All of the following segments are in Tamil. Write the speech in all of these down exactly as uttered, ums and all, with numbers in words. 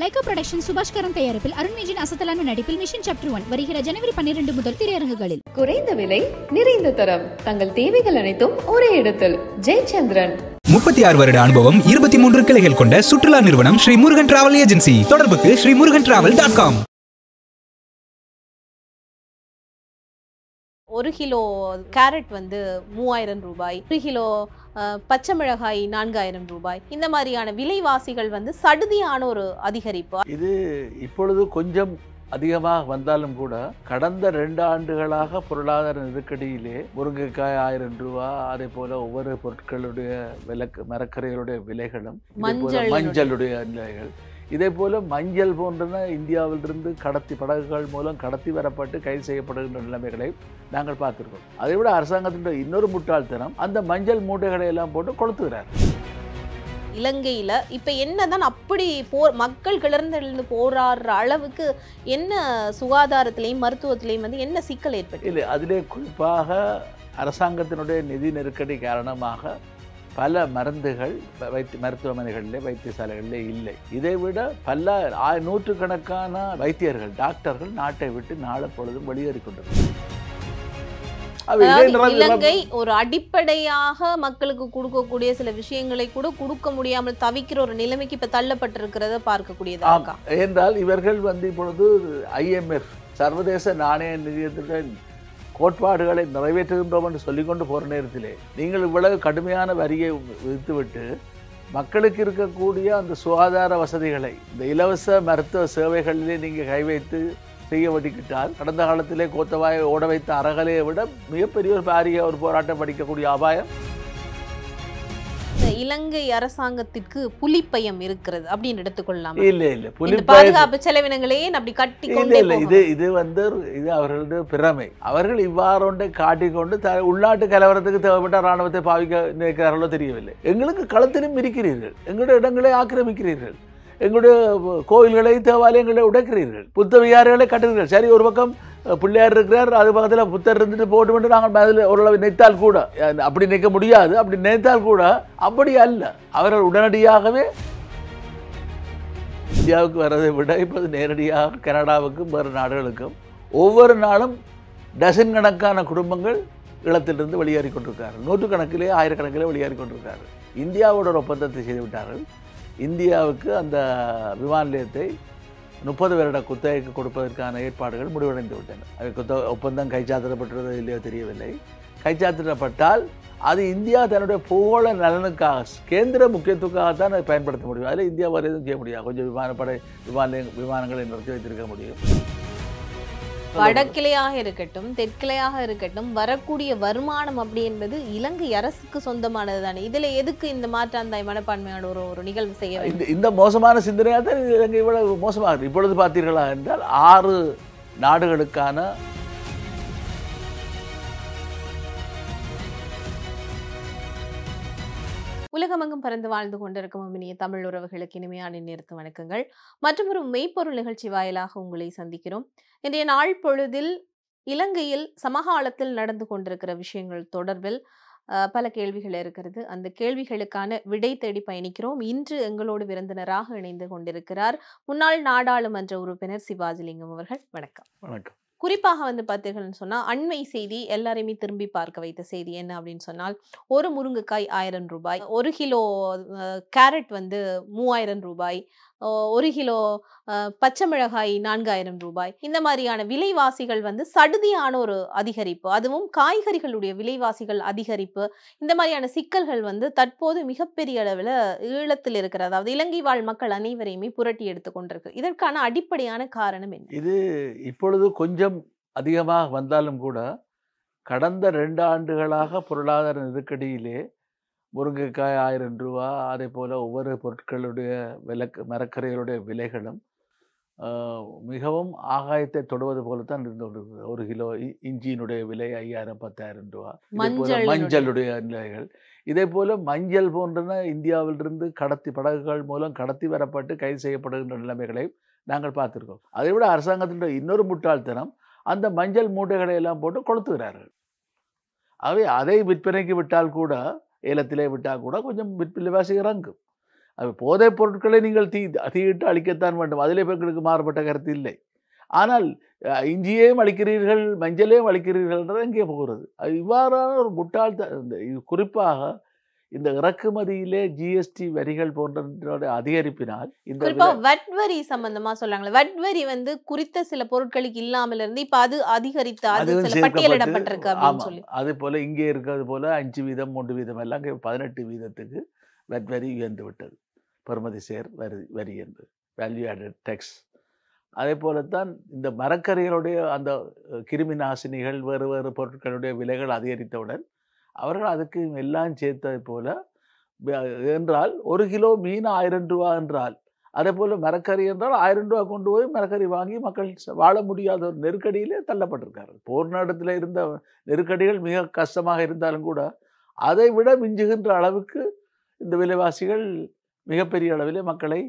லைகா ப்ரொடக்ஷன் சுபாஷ்கரன் தயாரிப்பில் அருண்விஜின் அசத்தலான நடிப்பில் மிஷன் சாப்டர் ஒன்று வருகிற ஜனவரி பன்னிரண்டு முதல் திரையரங்குகளில். குறைந்த விலை, நிறைந்த தரம், தங்கள் தேவைகள் அனைத்தும் ஒரே இடத்தில். ஜெயச்சந்திரன். முப்பத்தி ஆறு வருட அனுபவம், இருபத்தி மூன்று கிளைகள் கொண்ட சுற்றுலா நிறுவனம் ஸ்ரீ முருகன் டிராவல் ஏஜென்சி. தொடர்புக்கு Shri Murugan travel dot com. ஒரு கிலோ கேரட் வந்து மூவாயிரம் ரூபாய், ஒரு கிலோ பச்சை மிளகாய் நான்காயிரம் ரூபாய். இந்த மாதிரியான விலைவாசிகள் வந்து சடுதியான ஒரு அதிகரிப்பு. இது இப்பொழுது கொஞ்சம் அதிகமாக வந்தாலும் கூட கடந்த ரெண்டு ஆண்டுகளாக பொருளாதார நெருக்கடியிலே முருங்கைக்காய் ஆயிரம் ரூபாய், அதே போல ஒவ்வொரு பொருட்களுடைய விலக்கு மரக்கரைகளுடைய விலைகளும், மஞ்சளுடைய விலைகள், இதே போல மஞ்சள் போன்றன இந்தியாவிலிருந்து கடத்தி படகுகள் மூலம் கடத்தி வரப்பட்டு கைது செய்யப்படுகின்ற நிலைமைகளை நாங்கள் பார்த்திருக்கோம். அதை விட அரசாங்கத்தினுடைய இன்னொரு முட்டாள்தனம், அந்த மஞ்சள் மூட்டைகளை எல்லாம் போட்டு கொளுத்துகிறார். இலங்கையில இப்ப என்னதான் அப்படி போர் மக்கள் கிளர்ந்தெழுந்து போராடுற அளவுக்கு என்ன சுகாதாரத்திலையும் மருத்துவத்திலையும் வந்து என்ன சிக்கல் ஏற்பட்டு இல்லை? அதிலே குறிப்பாக அரசாங்கத்தினுடைய நிதி நெருக்கடி காரணமாக பல மருந்துகள் வைத்திய மருத்துவமனைகளிலே வைத்தியசாலைகளிலே இல்லை. இதை விட பல நூற்றுக்கணக்கான வைத்தியர்கள் டாக்டர்கள் நாட்டை விட்டு நாளை பொழுதும் வெளியேறி கொண்டிருக்கிறார். இலங்கை ஒரு அடிப்படையாக மக்களுக்கு கொடுக்கக்கூடிய சில விஷயங்களை கூட கொடுக்க முடியாமல் தவிக்கிற ஒரு நிலைமைக்கு இப்ப தள்ளப்பட்டிருக்கிறத பார்க்கக்கூடியது. என்றால் இவர்கள் வந்து இப்பொழுது ஐ எம் எஃப் சர்வதேச நாணய நிதியத்துடன் கோட்பாடுகளை நிறைவேற்றுகின்றோம் என்று சொல்லிக்கொண்டு போகிற நேரத்திலே நீங்கள் இவ்வளவு கடுமையான வரியை விதித்துவிட்டு மக்களுக்கு இருக்கக்கூடிய அந்த சுகாதார வசதிகளை, இந்த இலவச மருத்துவ சேவைகளிலே நீங்கள் கைவைத்து செய்ய வடிக்கிட்டால் கடந்த காலத்திலே கோத்தவாயை ஓட வைத்த அறகலையை விட மிகப்பெரிய ஒரு பாரிய ஒரு போராட்டம் படிக்கக்கூடிய அபாயம். இலங்கை அரசாங்கத்திற்கு புலிப்பயம் இருக்கிறது அப்படின்னு எடுத்துக்கொள்ளலாம். இல்லை இல்லை, புலி பாதுகாப்பு செலவினங்களே அப்படி கட்டி கொண்டே இல்லை. இது இது வந்து இது அவர்களுடைய பிரமை. அவர்கள் இவ்வாறொன்றை காட்டிக்கொண்டு உள்நாட்டு கலவரத்துக்கு தேவைப்பட்ட இராணுவத்தை பாவிக்க நினைக்கிறார்களோ தெரியவில்லை. எங்களுக்கு களத்திலும் இருக்கிறீர்கள், எங்களுடைய இடங்களை ஆக்கிரமிக்கிறீர்கள், எங்களுடைய கோயில்களை தேவாலயங்களை உடைக்கிறீர்கள், புத்த விகாரங்களை கட்டுகிறீர்கள். சரி, ஒரு பக்கம் பிள்ளையார் இருக்கிறார், அது பக்கத்தில் புத்தர் இருந்துட்டு போட்டுமென்று நாங்கள் மதில் ஓரளவு நினைத்தால் கூட, அப்படி நிற்க முடியாது, அப்படி நினைத்தால் கூட அப்படி அல்ல. அவர்கள் உடனடியாகவே இந்தியாவுக்கு வர்றதை விட இப்போது நேரடியாக கனடாவுக்கும் வேறு நாடுகளுக்கும் ஒவ்வொரு நாளும் டசன் கணக்கான குடும்பங்கள் இலத்திலிருந்து வெளியேறி கொண்டிருக்கார்கள். நூற்றுக்கணக்கிலே ஆயிரக்கணக்கிலே வெளியேறி கொண்டிருக்கார்கள். இந்தியாவோட ஒரு ஒப்பந்தத்தை செய்துவிட்டார்கள். இந்தியாவுக்கு அந்த விமான நிலையத்தை முப்பது வருட குத்தகைக்கு கொடுப்பதற்கான ஏற்பாடுகள் முடிவடைந்து விட்டன. அது குத்த ஒப்பந்தம் கைச்சாத்திடப்பட்டதோ இல்லையோ தெரியவில்லை. கைச்சாத்திடப்பட்டால் அது இந்தியா தன்னுடைய பூகோள நலனுக்காக கேந்திர முக்கியத்துவக்காகத்தான் அதை பயன்படுத்த முடியும். அதில் இந்தியா வரை எதுவும் செய்ய முடியாது. கொஞ்சம் விமானப்படை விமான விமானங்களை நிறுத்தி வைத்திருக்க முடியும். வடக்கிளையாக இருக்கட்டும் தெற்கிளையாக இருக்கட்டும் வரக்கூடிய வருமானம் அப்படி என்பது இலங்கை அரசுக்கு சொந்தமானது தானே. இதுல எதுக்கு இந்த மாற்றாந்தாய் மனப்பான்மையான ஒரு ஒரு நிகழ்வு செய்ய இந்த மோசமான சிந்தனையாக தான் இலங்கை இவ்வளவு மோசமாக இப்பொழுது பார்த்தீர்களா என்றால் ஆறு நாடுகளுக்கான உலகமங்கும் பறந்து வாழ்ந்து கொண்டிருக்கும் இனிய தமிழ் உறவுகளுக்கு இனிமையான நேரத்து வணக்கங்கள். மற்றொரு மெய்ப்பொருள் நிகழ்ச்சி வாயிலாக உங்களை சந்திக்கிறோம். இன்றைய நாள் பொழுதில் இலங்கையில் சமகாலத்தில் நடந்து கொண்டிருக்கிற விஷயங்கள் தொடர்பில் பல கேள்விகள் இருக்கிறது. அந்த கேள்விகளுக்கான விடை தேடி பயணிக்கிறோம். இன்று எங்களோடு விருந்தினராக இணைந்து கொண்டிருக்கிறார் முன்னாள் நாடாளுமன்ற உறுப்பினர் சிவாஜிலிங்கம் அவர்கள். வணக்கம். வணக்கம். குறிப்பாக வந்து பார்த்தீர்கள்னு சொன்னால் அண்மை செய்தி எல்லாரையுமே திரும்பி பார்க்க வைத்த செய்தி என்ன அப்படின்னு சொன்னால், ஒரு முருங்கைக்காய் ஆயிரம் ரூபாய், ஒரு கிலோ கேரட் வந்து மூவாயிரம் ரூபாய், ஒரு கிலோ பச்சை மிளகாய் நான்காயிரம் ரூபாய். இந்த மாதிரியான விலைவாசிகள் வந்து சடுதியான ஒரு அதிகரிப்பு, அதுவும் காய்கறிகளுடைய விலைவாசிகள் அதிகரிப்பு. இந்த மாதிரியான சிக்கல்கள் வந்து தற்போது மிகப்பெரிய அளவில் ஈழத்தில் இருக்கிறது. அதாவது இலங்கை வாழ் மக்கள் அனைவரையுமே புரட்டி எடுத்து கொண்டிருக்கு. இதற்கான அடிப்படையான காரணம் என்ன? இது இப்பொழுது கொஞ்சம் அதிகமாக வந்தாலும் கூட கடந்த ரெண்டு ஆண்டுகளாக பொருளாதார நெருக்கடியிலே முருங்கைக்காய் ஆயிரம் ரூபா, அதே போல் ஒவ்வொரு பொருட்களுடைய விலக்கு மரக்கரைகளுடைய விலைகளும் மிகவும் ஆகாயத்தை தொடுவது போலத்தான் இருந்து கொண்டிருக்கிறது. ஒரு கிலோ இஞ்சியினுடைய விலை ஐயாயிரம் பத்தாயிரம் ரூபா, மஞ்சளுடைய விலைகள், இதே போல் மஞ்சள் போன்றன இந்தியாவிலிருந்து கடத்தி படகுகள் மூலம் கடத்தி வரப்பட்டு கைது செய்யப்படுகின்ற நிலைமைகளை நாங்கள் பார்த்துருக்கோம். அதை விட அரசாங்கத்தினுடைய இன்னொரு முட்டாள்தனம், அந்த மஞ்சள் மூட்டைகளை எல்லாம் போட்டு கொளுத்துகிறார்கள். அவை அதை விற்பனைக்கு விட்டால் கூட, ஏலத்திலே விட்டால் கூட கொஞ்சம் விலைவாசி இறங்கும். அது போதைப் பொருட்களை நீங்கள் தீ தீயிட்டு அழிக்கத்தான் வேண்டும், அதிலே பெண்களுக்கு மாறுபட்ட கருத்து இல்லை. ஆனால் இஞ்சியையும் அழிக்கிறீர்கள் மஞ்சளையும் அழிக்கிறீர்கள்ன்றது எங்கே போகிறது? அது இவ்வாறான ஒரு முட்டாள் த இது குறிப்பாக இந்த இறக்குமதியிலே ஜிஎஸ்டி வரிகள் போன்ற அதிகரிப்பினால் இந்த வட் வரி சம்பந்தமா சொல்றாங்களே, வட் வரி வந்து குறித்த சில பொருட்களுக்கு இல்லாமல் இருந்து இப்ப அது அதிகரித்து பட்டியலிடப்பட்டிருக்கு. அது போல இங்கே இருக்கிறது போல அஞ்சு வீதம் மூன்று வீதம் எல்லாம் பதினெட்டு வீதத்துக்கு வட் வரி உயர்ந்து விட்டது, பெறுமதி சேர் வரி வரி என்பது வேல்யூ ஆடட் டேக்ஸ். அதே போலத்தான் இந்த மரக்கறிகளுடைய அந்த கிருமி நாசினிகள் வேறு வேறு பொருட்களுடைய விலைகள் அதிகரித்தவுடன் அவர்கள் அதுக்கு எல்லாம் சேர்த்தது போல என்றால் ஒரு கிலோ மீன் ஆயிரம் ரூபா என்றால், அதே போல் மரக்கறி என்றால் ஆயிரம் ரூபா கொண்டு போய் மரக்கறி வாங்கி மக்கள் வாழ முடியாத ஒரு நெருக்கடியிலே தள்ளப்பட்டிருக்காரு. போர் நேரத்தில் இருந்த நெருக்கடிகள் மிக கஷ்டமாக இருந்தாலும் கூட அதை விட மிஞ்சுகின்ற அளவுக்கு இந்த விலைவாசிகள் மிகப்பெரிய அளவிலே மக்களை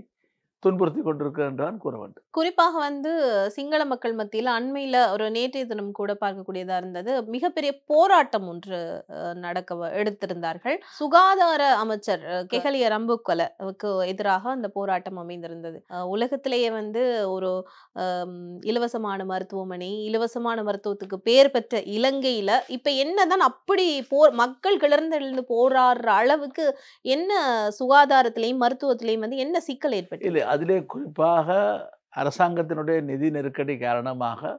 துன்புறுத்தி கொண்டிருக்கிறான் கூற வேண்டும். குறிப்பாக வந்து சிங்கள மக்கள் மத்தியில் அண்மையில் ஒரு நேற்றைய தினம் கூட பார்க்கக்கூடியதாக இருந்தது, மிகப்பெரிய போராட்டம் ஒன்று நடக்க எடுத்திருந்தார்கள். சுகாதார அமைச்சர் கெஹலிய ரம்புக்வலவுக்கு எதிராக அந்த போராட்டம் அமைந்திருந்தது. உலகத்திலேயே வந்து ஒரு இலவசமான மருத்துவமனை, இலவசமான மருத்துவத்துக்கு பேர் பெற்ற இலங்கையில் இப்போ என்னதான் அப்படி போர் மக்கள் கிளர்ந்து எழுந்து போராடுற அளவுக்கு என்ன சுகாதாரத்திலையும் மருத்துவத்திலையும் வந்து என்ன சிக்கல் ஏற்பட்டு? அதிலே குறிப்பாக அரசாங்கத்தினுடைய நிதி நெருக்கடி காரணமாக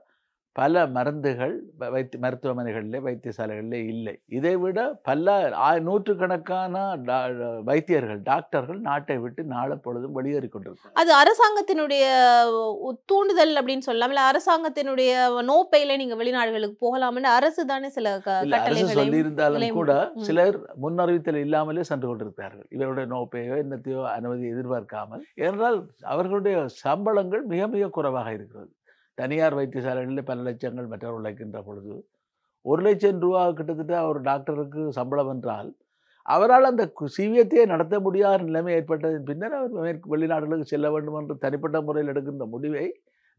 பல மருந்துகள் வைத்து மருத்துவமனைகளில் வைத்தியசாலைகளில் இல்லை. இதை விட பல நூற்றுக்கணக்கான வைத்தியர்கள் டாக்டர்கள் நாட்டை விட்டு நாளை பொழுதும் வெளியேறி கொண்டிருக்கிறார். அது அரசாங்கத்தினுடைய தூண்டுதல் அப்படின்னு சொல்லலாம், இல்லை அரசாங்கத்தினுடைய நோப்பையில நீங்கள் வெளிநாடுகளுக்கு போகலாம்னு அரசு தானே சில அரசு சொல்லியிருந்தாலும் கூட சிலர் முன்னறிவித்தல் இல்லாமலே சென்று கொண்டிருக்கிறார்கள். இவருடைய நோப்பையோ என்னத்தையோ அனுமதி எதிர்பார்க்காமல், ஏனென்றால் அவர்களுடைய சம்பளங்கள் மிக மிக குறைவாக இருக்கிறது. தனியார் வைத்தியசாலைகளில் பல லட்சங்கள் மற்றவர் உழைக்கின்ற பொழுது ஒரு லட்சம் ரூபா கிட்டத்தட்ட ஒரு டாக்டருக்கு சம்பளம் என்றால் அவரால் அந்த சீவியத்தையே நடத்த முடியாத நிலைமை ஏற்பட்டதின் பின்னர் அவர் மேற்கு வெளிநாடுகளுக்கு செல்ல வேண்டும் என்று தனிப்பட்ட முறையில் எடுக்கின்ற முடிவை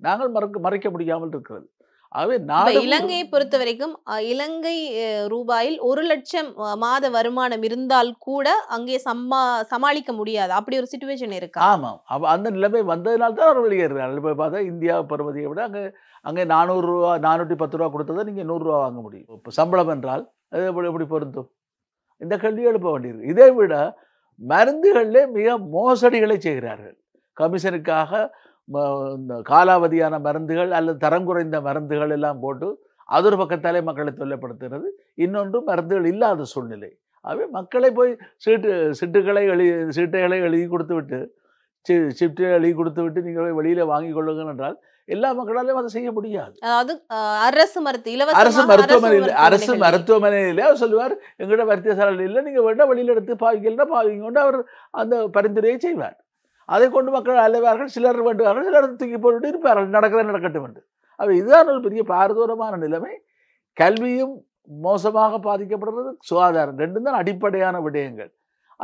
நாங்கள் மறக்க மறைக்க முடியாமல் இருக்கிறது. ஆகவே நாடு இலங்கையை பொறுத்த வரைக்கும் இலங்கை ரூபாயில் ஒரு லட்சம் மாத வருமானம் இருந்தால் கூட அங்கே சம்மா சமாளிக்க முடியாது, அப்படி ஒரு சுச்சுவேஷன் இருக்கு. ஆமாம், அந்த நிலைமை வந்ததுனால்தான் அவர் வெளியேறாங்க. இப்போ பார்த்தா இந்தியா பருவதியை விட அங்கே அங்கே நானூறுரூவா நானூற்றி பத்து ரூபா கொடுத்ததை நீங்கள் நூறுரூவா வாங்க முடியும். இப்போ சம்பளம் என்றால் அது எப்படி எப்படி பொருந்தும்? இந்த கேள்வியை எழுப்ப வேண்டியிருக்கு. இதை விட மருந்துகளிலே மிக மோசடிகளை செய்கிறார்கள். கமிஷனுக்காக காலாவதியான மருந்துகள் அல்லது தரம் குறைந்த மருந்துகள் எல்லாம் போட்டு அது ஒரு பக்கத்தாலே மக்களை தொல்லைப்படுத்துகிறது. இன்னொன்று மருந்துகள் இல்லாத சூழ்நிலை. ஆகவே மக்களை போய் சீட்டு சீட்டுகளை எழுதி சீட்டைகளை எழுதி கொடுத்து விட்டு சி சீட்டுகளை எழுதி கொடுத்து விட்டு நீங்கள் போய் வெளியில் வாங்கி கொள்ளுங்கள் என்றால் எல்லா மக்களாலையும் அதை செய்ய முடியாது. அதாவது அரசு மருத்துவ அரசு மருத்துவமனையில் அரசு மருத்துவமனையிலே அவர் சொல்லுவார், எங்கள்கிட்ட வைத்தியசாலையில் இல்லை, நீங்கள் வேண்டாம் வெளியில் எடுத்து பாவிக்கலன்னா பாவிங்கொண்டு அவர் அந்த பரிந்துரையை செய்வார். அதை கொண்டு மக்கள் அலைவார்கள், சிலர் வேண்டுவார்கள், சிலர் தூக்கி போட்டு இருப்பார்கள், நடக்கிறது நடக்கட்டும் என்று. அப்போ இதுதான் ஒரு பெரிய பாரதூரமான நிலைமை. கல்வியும் மோசமாக பாதிக்கப்படுறது, சுகாதாரம் ரெண்டும் தான் அடிப்படையான விடயங்கள்.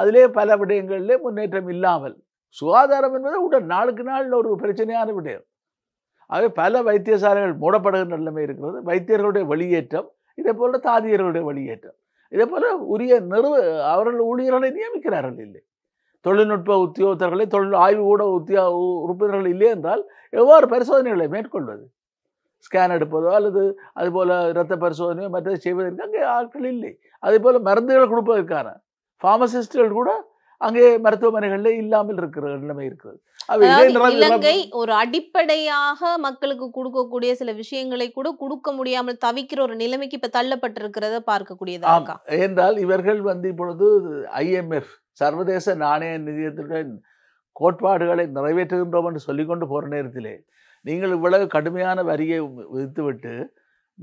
அதிலே பல விடயங்களிலே முன்னேற்றம் இல்லாமல் சுகாதாரம் என்பது உடல் நாளுக்கு நாள் ஒரு பிரச்சனையான விடயம். ஆகவே பல வைத்தியசாலைகள் மூடப்படுகின்ற நிலைமை இருக்கிறது. வைத்தியர்களுடைய வெளியேற்றம், இதே போல தாதியர்களுடைய வெளியேற்றம், இதே போல உரிய நிறுவ அவர்கள் ஊழியர்களை நியமிக்கிறார்கள் இல்லை. தொழில்நுட்ப உத்தியோகத்தர்களை தொழில் ஆய்வு கூட உத்தியோ உறுப்பினர்கள் இல்லை என்றால் எவ்வாறு பரிசோதனைகளை மேற்கொள்வது? ஸ்கேன் எடுப்பதோ அல்லது அதுபோல் இரத்த பரிசோதனையோ மற்றது செய்வதற்கு அங்கே ஆட்கள் இல்லை. அதேபோல் மருந்துகள் கொடுப்பதற்கான ஃபார்மசிஸ்டுகள் கூட அங்கே மருத்துவமனைகளில் இல்லாமல் இருக்கிற நிலைமை இருக்கிறது. இலங்கை ஒரு அடிப்படையாக மக்களுக்கு கொடுக்கக்கூடிய சில விஷயங்களை கூட கொடுக்க முடியாமல் தவிக்கிற ஒரு நிலைமைக்கு இப்போ தள்ளப்பட்டிருக்கிறத பார்க்கக்கூடியதாக. என்றால் இவர்கள் வந்து இப்பொழுது ஐ எம் எஃப் சர்வதேச நாணய நிதியத்துடன் கோட்பாடுகளை நிறைவேற்றுகின்றோம் என்று சொல்லிக்கொண்டு போகிற நேரத்திலே நீங்கள் இவ்வளவு கடுமையான வரியை விதித்துவிட்டு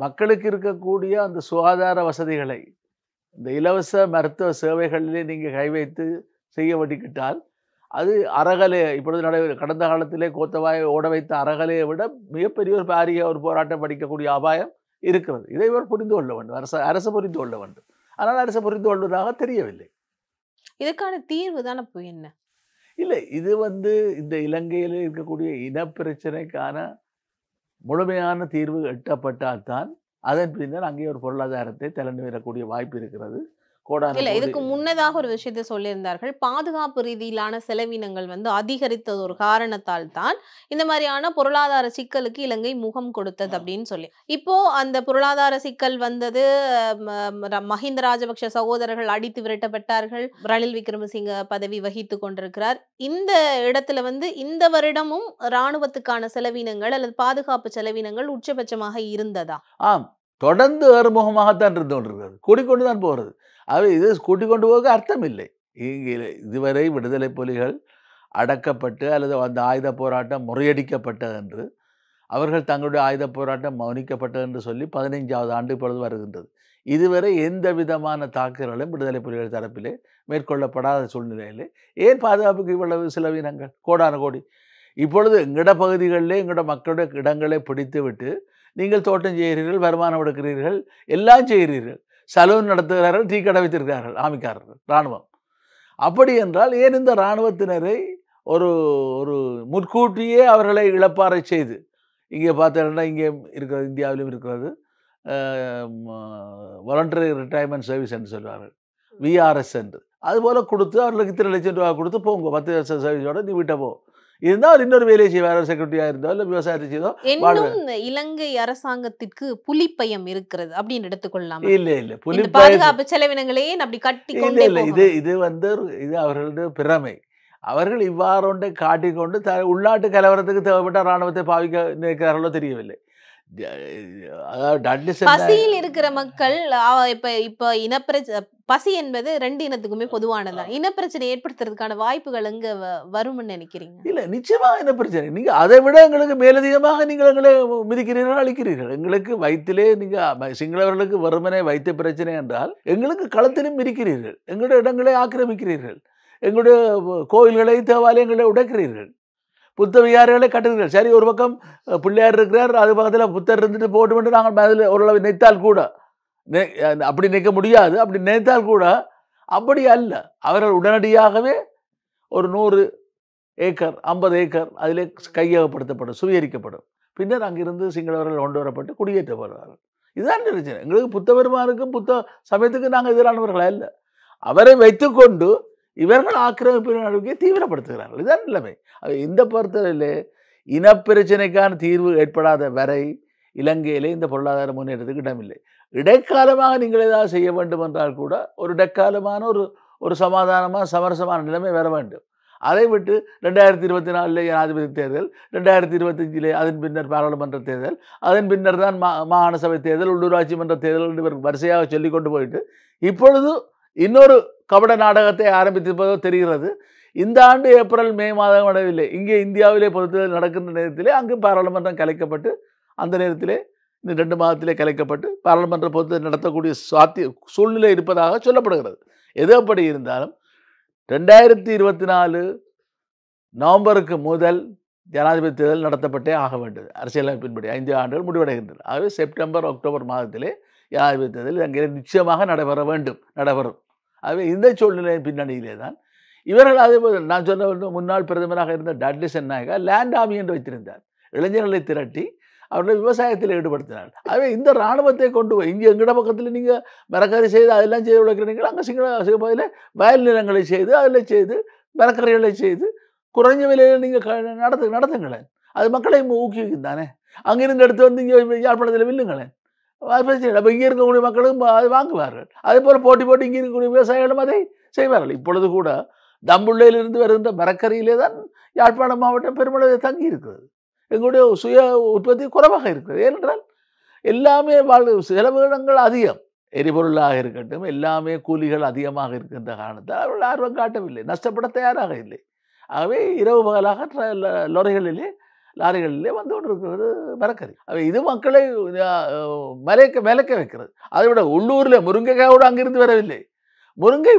மக்களுக்கு இருக்கக்கூடிய அந்த சுகாதார வசதிகளை இந்த இலவச மருத்துவ சேவைகளிலே நீங்கள் கை வைத்து செய்ய வேண்டிக்கிட்டால் அது அறகலை இப்பொழுது நடைபெற கடந்த காலத்திலே கோத்தபாயை ஓட வைத்த அறகலையை விட மிகப்பெரிய ஒரு பாரிய ஒரு போராட்டம் படிக்கக்கூடிய அபாயம் இருக்கிறது. இதை இவர் புரிந்து கொள்ள வேண்டும், அரசு அரசு புரிந்து கொள்ள வேண்டும். ஆனால் அரசு புரிந்து கொள்வதாக தெரியவில்லை. இதற்கான தீர்வு தானே இப்போ என்ன? இல்லை, இது வந்து இந்த இலங்கையில் இருக்கக்கூடிய இனப்பிரச்சனைக்கான முழுமையான தீர்வு எட்டப்பட்டால்தான் அதன் பின்னர் அங்கே ஒரு பொருளாதாரத்தை தலைநிறக்கூடிய வாய்ப்பு இருக்கிறது. இல்லை, இதுக்கு முன்னதாக ஒரு விஷயத்தை சொல்லியிருந்தார்கள். பாதுகாப்பு ரீதியிலான செலவினங்கள் வந்து அதிகரித்தது ஒரு காரணத்தால் தான் இந்த மாதிரியான பொருளாதார சிக்கலுக்கு இலங்கை முகம் கொடுத்தது அப்படின்னு சொல்லி, இப்போ அந்த பொருளாதார சிக்கல் வந்தது. மஹிந்த ராஜபக்ஷ சகோதரர்கள் அடித்து விரட்டப்பட்டார்கள். ரணில் விக்ரமசிங்க பதவி வகித்து கொண்டிருக்கிறார். இந்த இடத்துல வந்து இந்த வருடமும் இராணுவத்துக்கான செலவினங்கள் அல்லது பாதுகாப்பு செலவினங்கள் உச்சபட்சமாக இருந்ததா? ஆம், தொடர்ந்து ஏறுமுகமாகத்தான் இருந்து கொண்டிருக்கிறது, கூடிக்கொண்டு தான் போகிறது. அவை இது கூட்டிக்கொண்டு போக அர்த்தம் இல்லை. இங்கே இதுவரை விடுதலை புலிகள் அடக்கப்பட்டு அல்லது அந்த ஆயுத போராட்டம் முறியடிக்கப்பட்டதென்று, அவர்கள் தங்களுடைய ஆயுத போராட்டம் மௌனிக்கப்பட்டதென்று சொல்லி பதினைஞ்சாவது ஆண்டு இப்பொழுது வருகின்றது. இதுவரை எந்த விதமான தாக்குதலும் விடுதலை புலிகள் தரப்பிலே மேற்கொள்ளப்படாத சூழ்நிலையிலே ஏன் பாதுகாப்புக்கு இவ்வளவு செலவினங்கள் கோடான கோடி? இப்பொழுது எங்கட பகுதிகளிலே எங்களோட மக்களுடைய இடங்களை பிடித்து விட்டு நீங்கள் தோட்டம் செய்கிறீர்கள், வருமானம் எடுக்கிறீர்கள், எல்லாம் செய்கிறீர்கள். சலூன் நடத்துகிறார்கள், டீ கடை வைத்திருக்கிறார்கள் ஆமிக்காரர்கள் இராணுவம். அப்படி என்றால் ஏன் இந்த இராணுவத்தினரை ஒரு ஒரு முற்கூட்டியே அவர்களை இழப்பாறை செய்து, இங்கே பார்த்தீங்கன்னா இங்கே இருக்கிறது, இந்தியாவிலும் இருக்கிறது வாலண்டரி ரிட்டையர்மெண்ட் சர்வீஸ் என்று சொல்வார்கள், விஆர்எஸ் என்று. அதுபோல் கொடுத்து அவர்களுக்கு இத்தனை லட்சம் ரூபா கொடுத்து போங்க, பத்து லட்சம் சர்வீஸோடு நீ வீட்டை போ. இருந்தால் இன்னொரு வேலையை செய்வார், செக்ரட்டரியாக இருந்தோ இல்லை விவசாயத்தை செய்தோ. இன்னும் இலங்கை அரசாங்கத்திற்கு புலிப்பயம் இருக்கிறது அப்படின்னு எடுத்துக்கொள்ளலாம். இல்லை இல்லை, புலி பாதுகாப்பு செலவினங்களே அப்படி கட்டி கொண்டே இல்லை. இது இது வந்து இது அவர்களுடைய பிரமை. அவர்கள் இவ்வாறு ஒன்றை காட்டிக்கொண்டு த உள்நாட்டு கலவரத்துக்கு தேவைப்பட்ட இராணுவத்தை பாவிக்க நினைக்கிறார்களோ தெரியவில்லை. பசியில் இருக்கிற மக்கள் இப்ப இப்ப இனப்பிரச்ச பசி என்பது ரெண்டு இனத்துக்குமே பொதுவானதான். இனப்பிரச்சனை ஏற்படுத்துறதுக்கான வாய்ப்புகள் எங்க வரும்னு நினைக்கிறீங்க? இல்ல, நிச்சயமா இனப்பிரச்சனை. நீங்க அதை விட எங்களுக்கு மேலதிகமாக நீங்கள் எங்களை மிதிக்கிறீர்கள், அழிக்கிறீர்கள். எங்களுக்கு வயிற்றிலே நீங்க சிங்களவர்களுக்கு வறுமனை வைத்த பிரச்சனை என்றால் எங்களுக்கு களத்திலும் மிதிக்கிறீர்கள், எங்களுடைய இடங்களை ஆக்கிரமிக்கிறீர்கள், எங்களுடைய கோயில்களை தேவாலயங்களை உடைக்கிறீர்கள், புத்த விகாரிகளை கட்டுகிறீர்கள். சரி, ஒரு பக்கம் பிள்ளையார் இருக்கிறார், அது பக்கத்தில் புத்தர் இருந்துட்டு போட்டு மட்டும் நாங்கள் அதில் ஓரளவு நினைத்தால் கூட நெ அப்படி நிற்க முடியாது. அப்படி நினைத்தால் கூட அப்படி அல்ல, அவர்கள் உடனடியாகவே ஒரு நூறு ஏக்கர் ஐம்பது ஏக்கர் அதில் கையகப்படுத்தப்படும், சுவீகரிக்கப்படும். பின்னர் அங்கிருந்து சிங்களவர்கள் கொண்டு வரப்பட்டு குடியேற்றப்படுவார்கள். இதுதான் பிரச்சனை. எங்களுக்கு புத்த பெருமானுக்கும் புத்த சமயத்துக்கும் நாங்கள் எதிரானவர்களா இல்லை. அவரை வைத்துக்கொண்டு இவர்கள் ஆக்கிரமிப்பு நடவடிக்கையை தீவிரப்படுத்துகிறார்கள். இதுதான் நிலைமை. இந்த பொறுத்தவரையிலே இனப்பிரச்சனைக்கான தீர்வு ஏற்படாத வரை இலங்கையிலே இந்த பொருளாதார முன்னேற்றத்துக்கு இடமில்லை. இடைக்காலமாக நீங்கள் ஏதாவது செய்ய வேண்டும் என்றால் கூட ஒரு இடைக்காலமான ஒரு ஒரு சமாதானமாக சமரசமான நிலைமை வர வேண்டும். அதை விட்டு ரெண்டாயிரத்தி இருபத்தி நாலில் ஜனாதிபதி தேர்தல், ரெண்டாயிரத்தி இருபத்தஞ்சிலே அதன் பின்னர் பாராளுமன்ற தேர்தல், அதன் பின்னர் தான் மா மாகாண சபை தேர்தல், உள்ளூராட்சி மன்ற தேர்தல் என்று வரிசையாக சொல்லி கொண்டு போயிட்டு இப்பொழுது இன்னொரு கபட நாடகத்தை ஆரம்பித்திருப்பதோ தெரிகிறது. இந்த ஆண்டு ஏப்ரல் மே மாதம் அடையவில்லை, இங்கே இந்தியாவிலே பொதுத்தேர்தல் நடக்கின்ற நேரத்திலே அங்கு பாராளுமன்றம் கலைக்கப்பட்டு, அந்த நேரத்திலே இந்த ரெண்டு மாதத்திலே கலைக்கப்பட்டு பாராளுமன்ற பொதுத்தேர்தல் நடத்தக்கூடிய சாத்திய சூழ்நிலை இருப்பதாக சொல்லப்படுகிறது. எது அப்படி இருந்தாலும் ரெண்டாயிரத்தி இருபத்தி நாலு நவம்பருக்கு முதல் ஜனாதிபதி தேர்தல் நடத்தப்பட்டே ஆக வேண்டும். அரசியலமைப்பின்படி ஐந்து ஆண்டுகள் முடிவடைகின்றன. ஆகவே செப்டம்பர் அக்டோபர் மாதத்திலே ஜனாதிபதி தேர்தல் அங்கே நிச்சயமாக நடைபெற வேண்டும், நடைபெறும். ஆகவே இந்த சூழ்நிலையின் பின்னணியிலே தான் இவர்கள், அதேபோது நான் சொல்ல வேண்டும், முன்னாள் பிரதமராக இருந்த டாட்லி சென்னாய்கா லேண்ட் ஆமி என்று வைத்திருந்தார். இளைஞர்களை திரட்டி அவர்களை விவசாயத்தில் ஈடுபடுத்தினார். ஆகவே இந்த இராணுவத்தை கொண்டு போய் இங்கே எங்கட பக்கத்தில் நீங்கள் மரக்கறி செய்து அதெல்லாம் செய்து விளக்கிறீங்களா? அங்கே சிங்கள சிங்கப்பதில் வயல் நிலங்களை செய்து அதில் செய்து மரக்கறிகளை செய்து குறைஞ்ச விலையில் நீங்கள் நடத்து நடத்துங்களேன். அது மக்களை ஊக்குவிக்கும் தானே. அங்கிருந்து எடுத்து வந்து இங்கே யாழ்ப்பாணத்தில் வில்லுங்களேன், அது பிரச்சனை. அப்போ இங்கே இருக்கக்கூடிய மக்களும் அது வாங்குவார்கள். அதே போல் போட்டி போட்டு இங்கே இருக்கக்கூடிய விவசாயிகளும் அதை செய்வார்கள். இப்பொழுது கூட தம்புள்ளையிலிருந்து வருகின்ற மரக்கறியிலே தான் யாழ்ப்பாணம் மாவட்டம் பெருமளவில் தங்கி இருக்கிறது. எங்களுடைய சுய உற்பத்தி குறைவாக இருக்கிறது. ஏனென்றால் எல்லாமே வாழ் செலவினங்கள் அதிகம், எரிபொருளாக இருக்கட்டும், எல்லாமே கூலிகள் அதிகமாக இருக்கின்ற காரணத்தால் அவர்கள் ஆர்வம் காட்டவில்லை, நஷ்டப்பட தயாராக இல்லை. ஆகவே இரவு பகலாக லொரைகளிலே லாரிகளிலே வந்து கொண்டு இருக்கிறது மரக்கறி. அவை இது மக்களை மலைக்க விளக்க வைக்கிறது. அதை விட உள்ளூரில் முருங்கைக்காயோடு அங்கிருந்து வரவில்லை. முருங்கை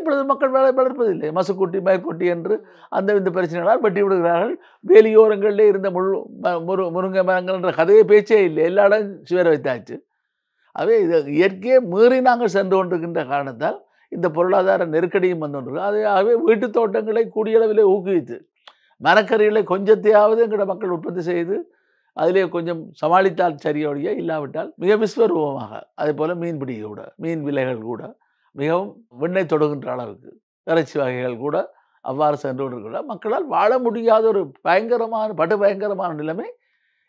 இப்பொழுது மக்கள் வேலை வளர்ப்பதில்லை. மசுக்குட்டி மயக்குட்டி என்று அந்த இந்த பிரச்சனைகளால் வெட்டி விடுகிறார்கள். வேலியோரங்களிலே இருந்த முள் முரு முருங்கை மரங்கள் என்ற கதையை பேச்சே இல்லை, எல்லா இடம் சுவர வைத்தாச்சு. அவை இது இயற்கையை மீறி நாங்கள் சென்று கொண்டிருக்கின்ற காரணத்தால் இந்த பொருளாதார நெருக்கடியும் வந்து கொண்டிருக்கும். அது ஆகவே வீட்டு தோட்டங்களை கூடியளவிலே ஊக்குவித்து மரக்கறிகளை கொஞ்சத்தையாவது எங்களோட மக்கள் உற்பத்தி செய்து அதிலே கொஞ்சம் சமாளித்தால் சரியொழிய, இல்லாவிட்டால் மிக விஸ்வரூபமாக அதே போல் மீன்பிடி கூட, மீன் விலைகள் கூட, மிகவும் விண்ணை தொடுகின்ற அளவுக்கு இறைச்சி வகைகள் கூட அவ்வாறு சென்று கொண்டிருக்கிறார். மக்களால் வாழ முடியாத ஒரு பயங்கரமான படு பயங்கரமான நிலைமை